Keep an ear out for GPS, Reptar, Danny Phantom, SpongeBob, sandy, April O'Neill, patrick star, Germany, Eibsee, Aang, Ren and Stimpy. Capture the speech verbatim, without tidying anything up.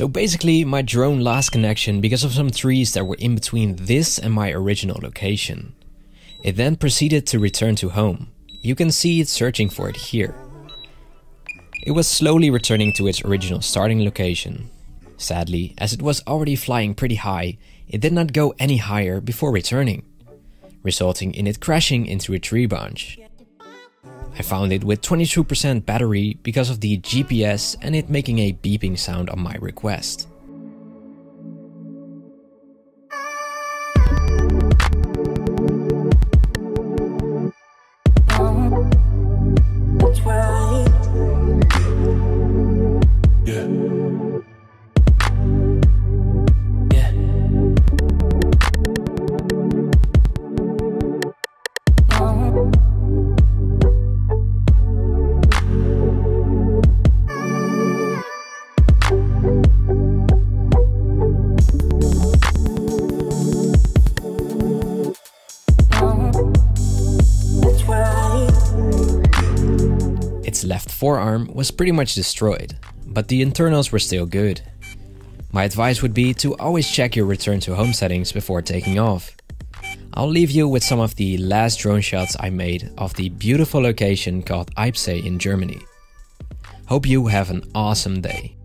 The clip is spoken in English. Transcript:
So basically my drone lost connection because of some trees that were in between this and my original location. It then proceeded to return to home. You can see it searching for it here. It was slowly returning to its original starting location. Sadly, as it was already flying pretty high, it did not go any higher before returning, resulting in it crashing into a tree branch. I found it with twenty-two percent battery because of the G P S and it making a beeping sound on my request. Its left forearm was pretty much destroyed, but the internals were still good. My advice would be to always check your return to home settings before taking off. I'll leave you with some of the last drone shots I made of the beautiful location called Eibsee in Germany. Hope you have an awesome day.